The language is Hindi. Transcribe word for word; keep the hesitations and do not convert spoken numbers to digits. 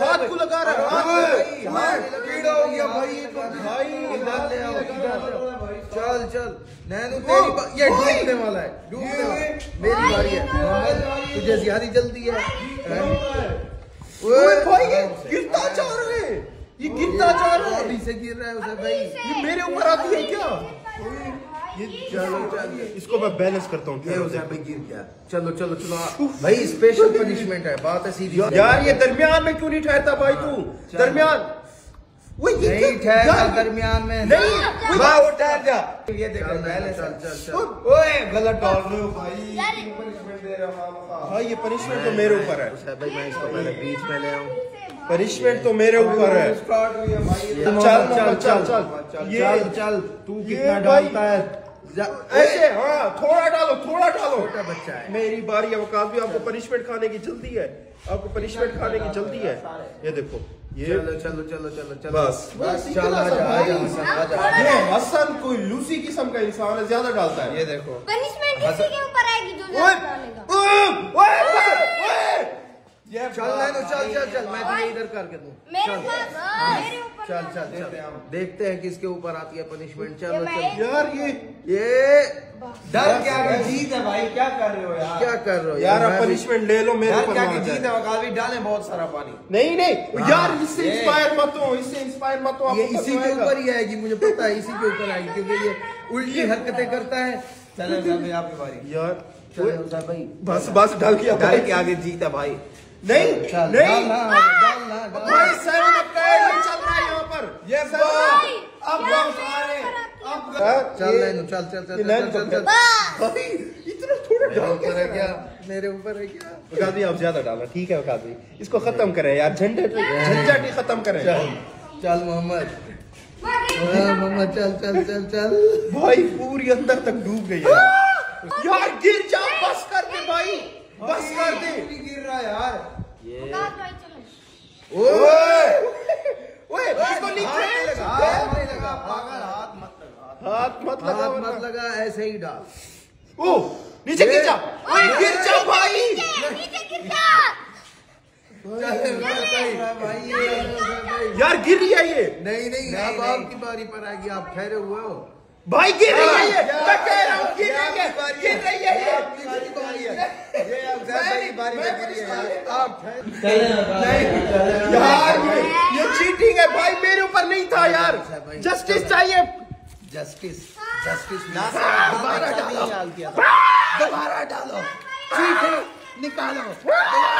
हाथ को लगा रहा कीड़ा हो गया भाई ये तो भाई इधर ले आओ चल चल नैनू तेरी ये डूबने वाला है डूबने वाला मेरी बारी है तुझे ज्यादा जल्दी है ओए भाई गिरता जा रहा है ये गिरता जा रहा है नीचे गिर रहा है उसे भाई ये मेरे ऊपर आती है क्या ये चलो चलो इसको मैं बैलेंस करता हूँ चलो चलो चलो भाई स्पेशल पनिशमेंट है बात है सीरियस यार ये दरमियान में क्यों नहीं ठहरता भाई तू दरमियान नहीं ठहरता दरमियान में नहीं बाहर ठहर जा ये देखो बैलेंस चल चल चल ओए गलत डाल रहे हो भाई पनिशमेंट दे रहा हूँ भाई ये पनिशमेंट तो मेरे ऊपर है भाई मैं इसको पहले बीच में ले आऊँ पनिशमेंट तो मेरे ऊपर है चल चल चल चल चल तू कितना डालता है ऐसे हाँ थोड़ा डालो थोड़ा डालो छोटा बच्चा है मेरी बारी अवकाश भी आपको पनिशमेंट खाने की जल्दी है आपको पनिशमेंट खाने की जल्दी है ये देखो ये चलो चलो चलो चलो चलो बस बस चलो आजा आजा ये हसन कोई लूसी किस्म का इंसान है ज्यादा डालता है ये देखो पनिशमेंट किसी के ऊपर आएगी जो ज्यादा डालेगा ये चल चल चल चल मैं तुम्हें इधर करके दूं चल चल चल चल देखते हैं किसके ऊपर आती है पनिशमेंट चलो चल यार ये ये डर क्या की जीत है भाई क्या कर रहे हो यार क्या कर रहे हो यार आप पनिशमेंट ले लो मेरे ऊपर क्या की जीत है वकाल भी डालें बहुत सारा पानी नहीं नहीं यार इससे इंस्पायर मत हो इससे इंस्पायर मत हो ये इसी के ऊपर ही आएगी मुझे पता है इसी के ऊपर आएगी क्योंकि ये उल्टी हरकतें करता है चलो चलो आपकी बारी यार भाई बस बस डाल के डाल के आगे जीत है भाई नहीं नहीं भाई सेवन अप चल रहा है यहाँ पर ये सेवन अब सारे अब चल नैनू चल चल चल चल चल भाई इतना थोड़ा डाल कर क्या मेरे ऊपर है क्या वकादी आप ज्यादा डाला ठीक है वकादी इसको खत्म करें यार झंझट झंझट ही खत्म करें चल मोहम्मद मोहम्मद चल चल चल चल भाई पूरी अंदर तक डूब गई है यार गिर जा बस कर दे भाई बस कर दे गिर रहा यार ये ओए ओए इसको नीचे लगा पागल हाथ मत लगा हाथ मत लगा मत लगा ऐसे ही डाल ओ नीचे गिर जा ओए गिर जा भाई नीचे गिर जा यार गिर रही है ये नहीं नहीं अब आपकी बारी पर आएगी आप ठहरे हुए हो भाई गिर रही है ये मैं कह रहा हूँ गिर रही है गिर रही है ये यार ये चीटिंग है भाई मेरे ऊपर नहीं था यार जस्टिस चाहिए जस्टिस जस्टिस दोबारा डालो दोबारा डालो चीटिंग निकालो।